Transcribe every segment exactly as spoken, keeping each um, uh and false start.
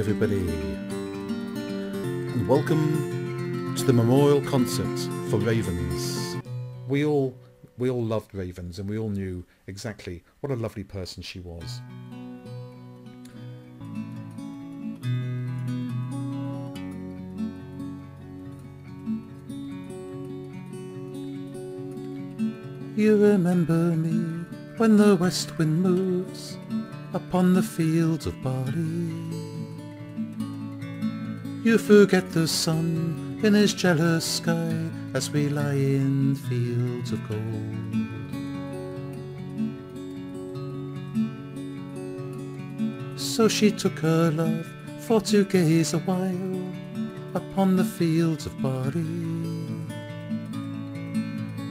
everybody, and welcome to the memorial concert for Ravens. We all we all loved Ravens, and we all knew exactly what a lovely person she was. You remember me when the west wind moves upon the fields of barley. You forget the sun in his jealous sky as we lie in fields of gold. So she took her love for to gaze a while upon the fields of barley.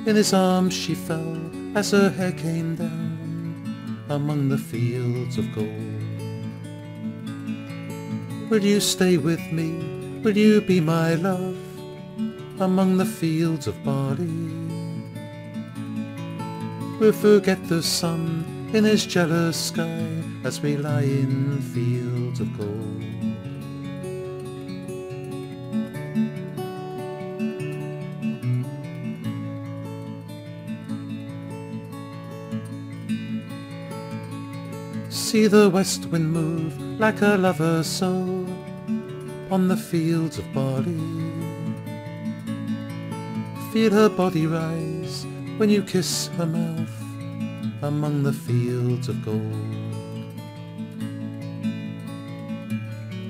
In his arms she fell as her hair came down among the fields of gold. Will you stay with me? Will you be my love among the fields of barley? We'll forget the sun in his jealous sky as we lie in fields of gold. See the west wind move like a lover's soul upon the fields of barley. Feel her body rise when you kiss her mouth among the fields of gold.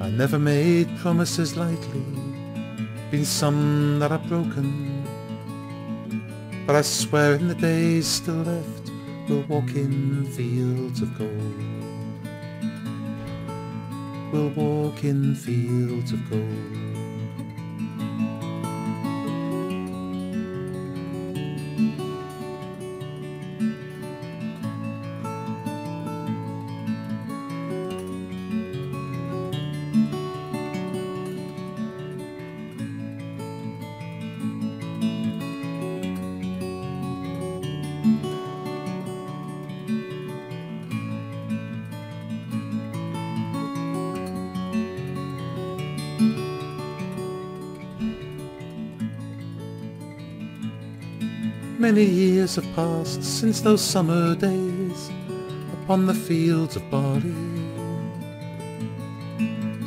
I never made promises lightly, been some that are broken, but I swear in the days still left we'll walk in fields of gold. We'll walk in fields of gold. Many years have passed since those summer days upon the fields of barley.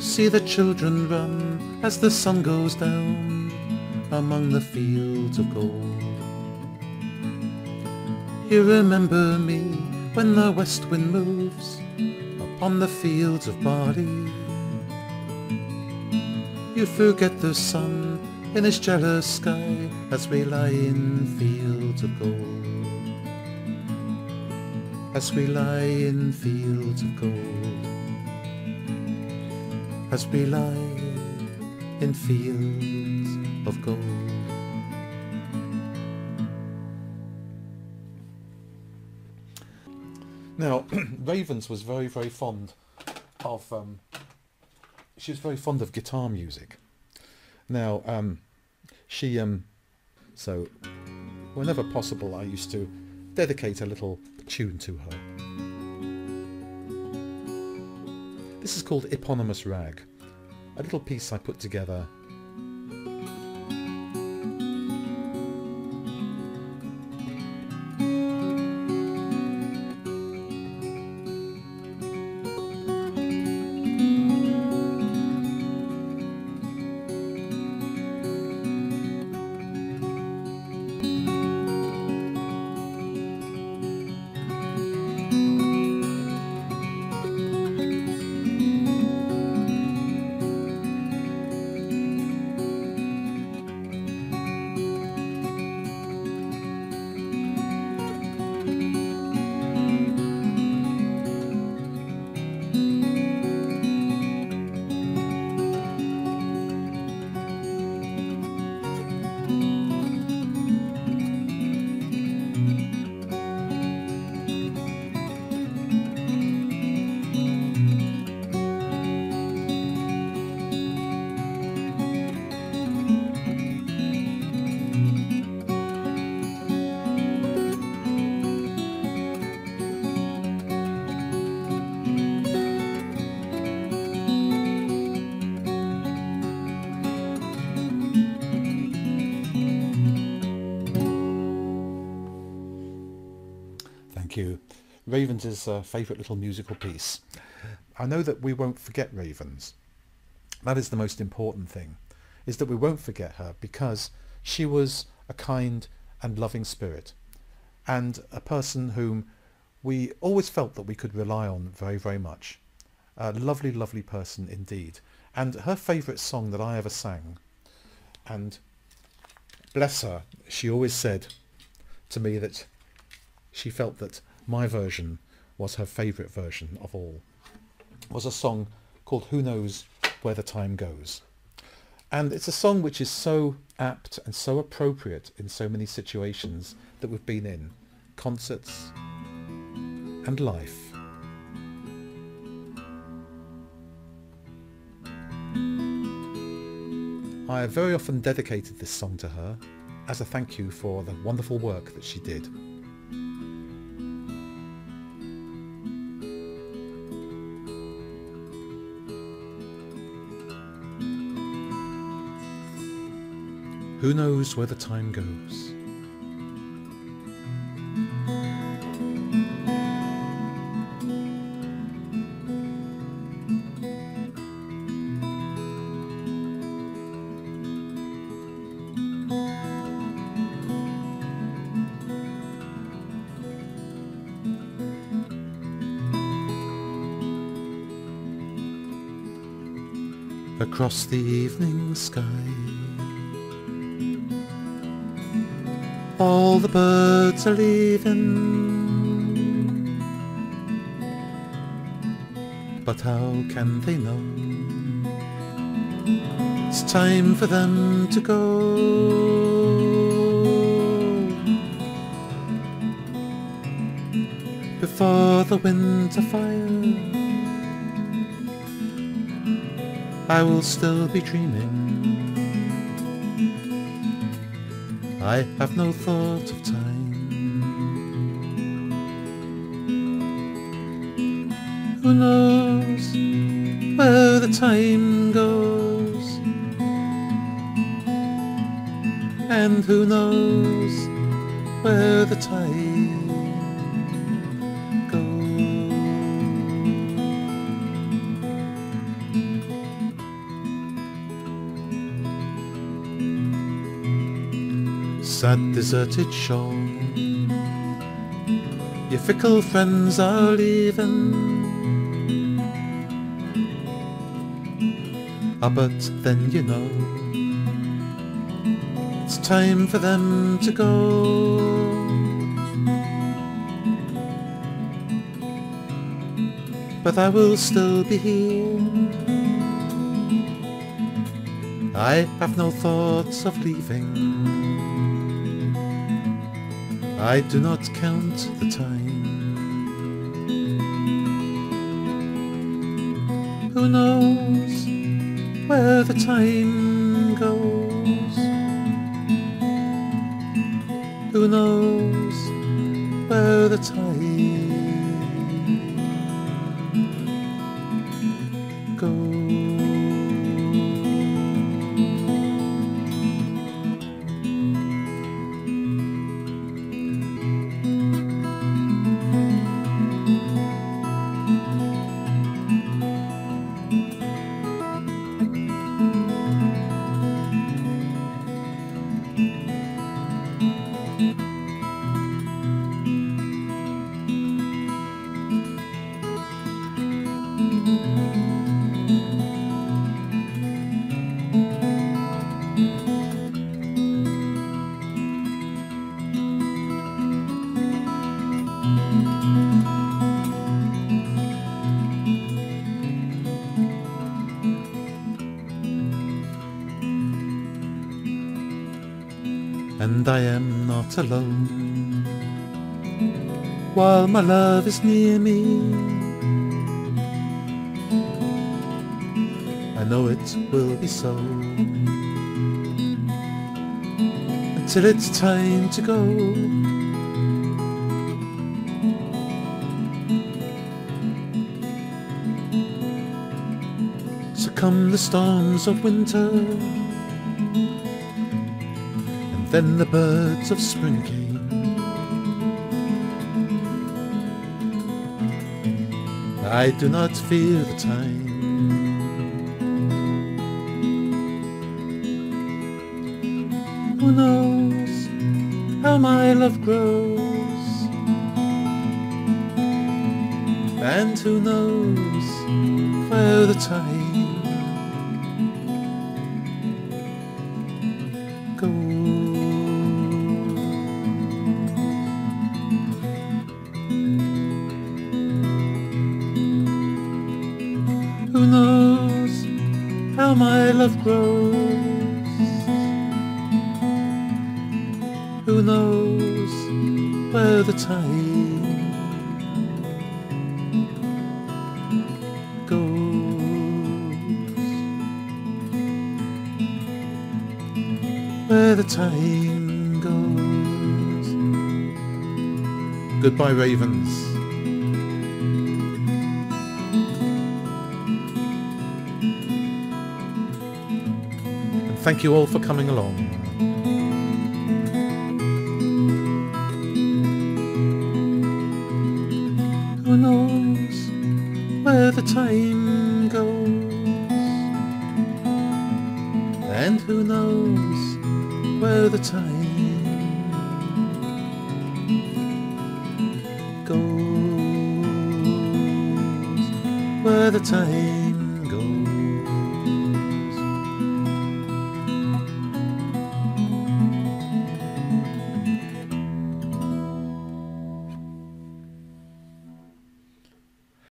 See the children run as the sun goes down among the fields of gold. You remember me when the west wind moves upon the fields of barley. You forget the sun in his jealous sky as we lie in fields of gold. As we lie in fields of gold. As we lie in fields of gold. Now, Ravens was very, very fond of, um, she was very fond of guitar music. Now, um, she, um, so whenever possible I used to dedicate a little tune to her. This is called Eponymous Rag, a little piece I put together. thank you. Ravens is a favourite little musical piece. I know that we won't forget Ravens. That is the most important thing, is that we won't forget her, because she was a kind and loving spirit, and a person whom we always felt that we could rely on very, very much. A lovely, lovely person indeed. And her favourite song that I ever sang, and bless her, she always said to me that she felt that my version was her favourite version of all, was a song called Who Knows Where the Time Goes. And it's a song which is so apt and so appropriate in so many situations that we've been in, concerts and life. I have very often dedicated this song to her as a thank you for the wonderful work that she did. Who knows where the time goes? Across the evening sky, all the birds are leaving, but how can they know? It's time for them to go. Before the winter fire, I will still be dreaming. I have no thought of time. Who knows where the time goes? And who knows where the time that deserted shore, your fickle friends are leaving. Ah, but then you know, it's time for them to go. But I will still be here. I have no thoughts of leaving. I do not count the time. Who knows where the time goes? Who knows where the time goes? And I am not alone, while my love is near me. I know it will be so, until it's time to go. So come the storms of winter, then the birds of spring came. I do not fear the time. Who knows how my love grows, and who knows where the time goes. Who knows how my love grows? Who knows where the time goes? Where the time goes. Goodbye, Ravens. Thank you all for coming along. Who knows where the time goes, and who knows where the time goes, where the time